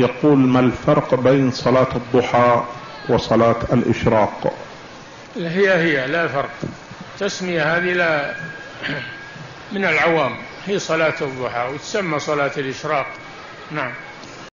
يقول ما الفرق بين صلاة الضحى وصلاة الإشراق؟ هي لا فرق، تسمية هذه لا من العوام، هي صلاة الضحى وتسمى صلاة الإشراق. نعم.